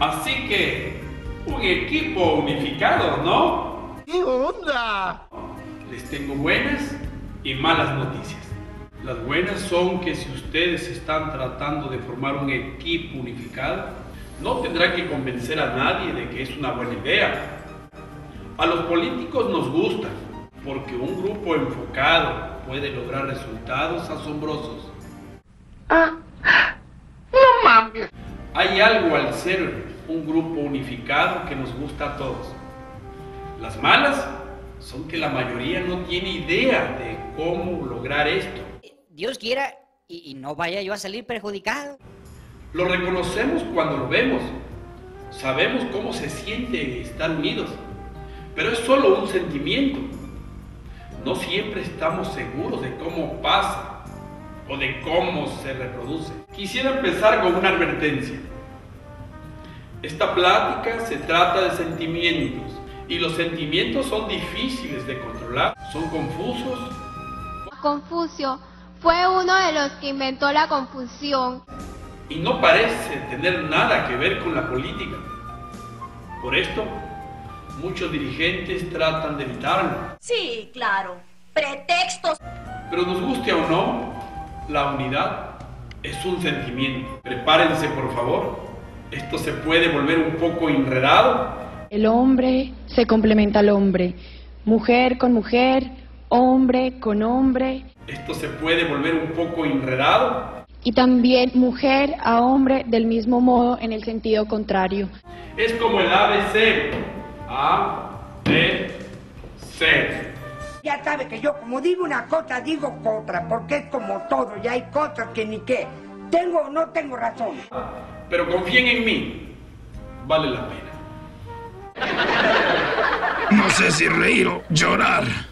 Así que, un equipo unificado, ¿no? ¡Qué onda! Les tengo buenas y malas noticias. Las buenas son que si ustedes están tratando de formar un equipo unificado, no tendrán que convencer a nadie de que es una buena idea. A los políticos nos gusta, porque un grupo enfocado puede lograr resultados asombrosos. Ah, no mames. Hay algo al ser un grupo unificado que nos gusta a todos. Las malas son que la mayoría no tiene idea de cómo lograr esto. Dios quiera y no vaya yo a salir perjudicado. Lo reconocemos cuando lo vemos. Sabemos cómo se siente estar unidos, pero es solo un sentimiento. No siempre estamos seguros de cómo pasa o de cómo se reproduce. Quisiera empezar con una advertencia. Esta plática se trata de sentimientos y los sentimientos son difíciles de controlar, son confusos. Confucio fue uno de los que inventó la confusión. Y no parece tener nada que ver con la política. Por esto, muchos dirigentes tratan de evitarlo. Sí, claro, pretextos. Pero nos guste o no, la unidad es un sentimiento. Prepárense, por favor. Esto se puede volver un poco enredado. El hombre se complementa al hombre. Mujer con mujer, hombre con hombre. Esto se puede volver un poco enredado. Y también mujer a hombre del mismo modo en el sentido contrario. Es como el ABC. A, B, C. Ya sabe que yo como digo una cosa, digo otra, porque es como todo, ya hay cosas que ni qué. Tengo o no tengo razón. Pero confíen en mí, vale la pena. No sé si reír o llorar.